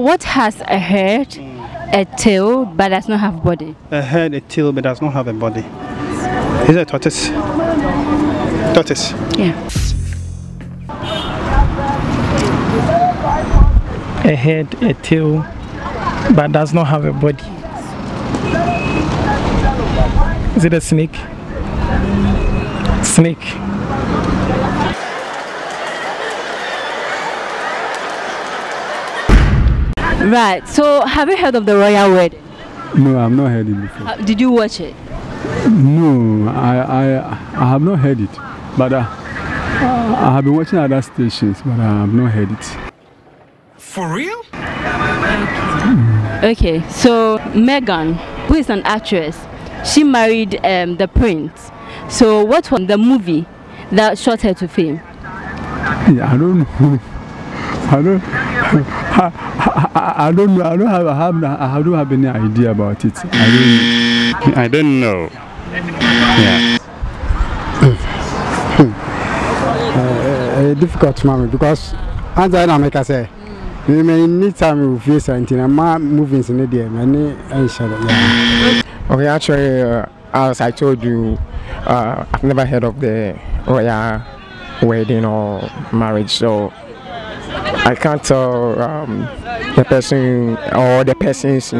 What has a head, a tail, but does not have body? A head, a tail, but does not have a body. Is it a tortoise? Tortoise? Yeah. A head, a tail, but does not have a body. Is it a snake? Snake. Right, so have you heard of the royal wedding? No, I've not heard it before. Did you watch it? No, I have not heard it, but I have been watching other stations, but I have not heard it. For real? Okay, so Meghan, who is an actress, she married the prince. So what was the movie that shot her to fame? Yeah, I don't know. I don't know. I don't have any idea about it. I don't know. Yeah. Difficult, mommy, because as I make I say, we may need time to face something. I'm moving in the day. Okay, actually, as I told you, I've never heard of the royal wedding or marriage, so I can't tell the person or the persons,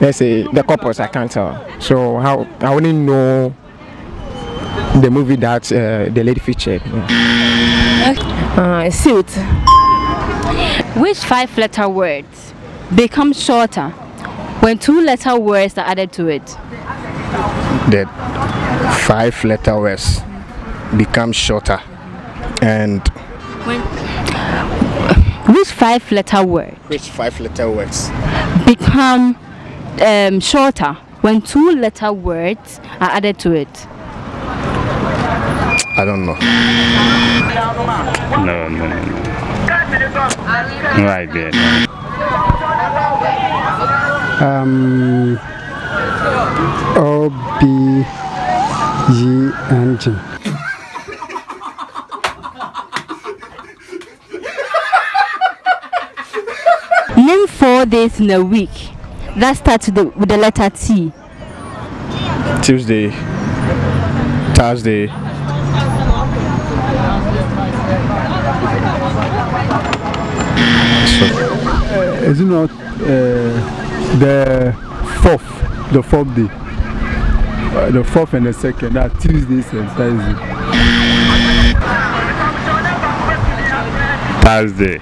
let's say the couples, I can't tell. So how I only know the movie that the lady featured. Yeah. Suit. Which five-letter words become shorter when two-letter words are added to it? The five-letter words become shorter and. Which five-letter word? Which five-letter words become shorter when two-letter words are added to it? I don't know. No idea. O-B-G-N-G. Name 4 days in a week that starts with the letter T. Tuesday, Thursday, is it not the fourth day, the fourth and the second? That Tuesdays and Thursday. Thursday.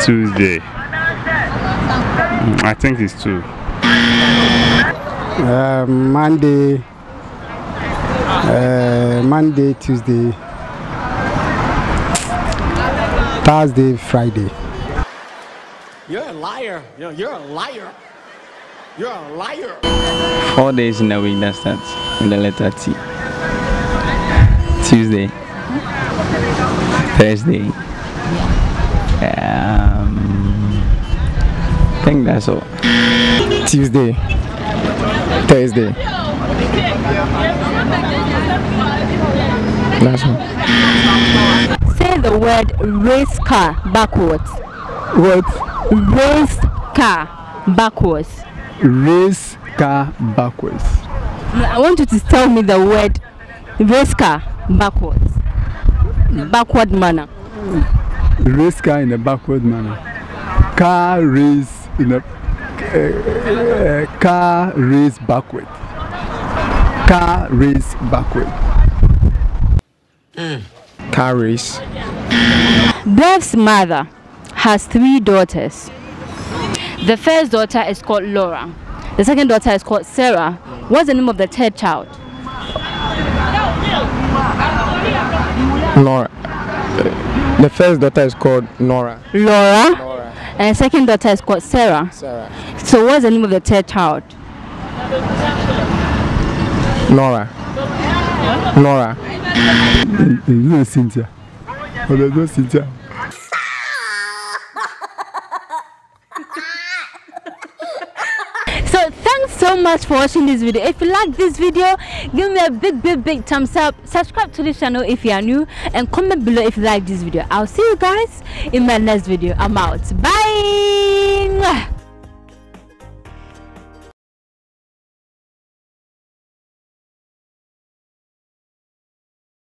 Tuesday. I think it's two. Monday. Monday, Tuesday. Thursday, Friday. You're a liar. You're a liar. You're a liar. 4 days in a week that starts with the letter T. Tuesday. Thursday. I think that's all. Tuesday, Thursday. That's all. Say the word race car backwards. What? Race car backwards. Race car backwards. I want you to tell me the word race car backwards. Backward manner. Race car in a backward manner. Car race in a car race backward. Car race backward. Car race. Beth's mother has 3 daughters. The first daughter is called Laura. The second daughter is called Sarah. What's the name of the third child? Laura. The first daughter is called Nora. Laura. And the second daughter is called Sarah. Sarah. So what's the name of the third child? Nora. Nora. There's no Cynthia. Oh, there's no Cynthia. So thanks so so much for watching this video. If you like this video, give me a big thumbs up, subscribe to this channel if you are new, and comment below if you like this video. I'll see you guys in my next video. I'm out. Bye.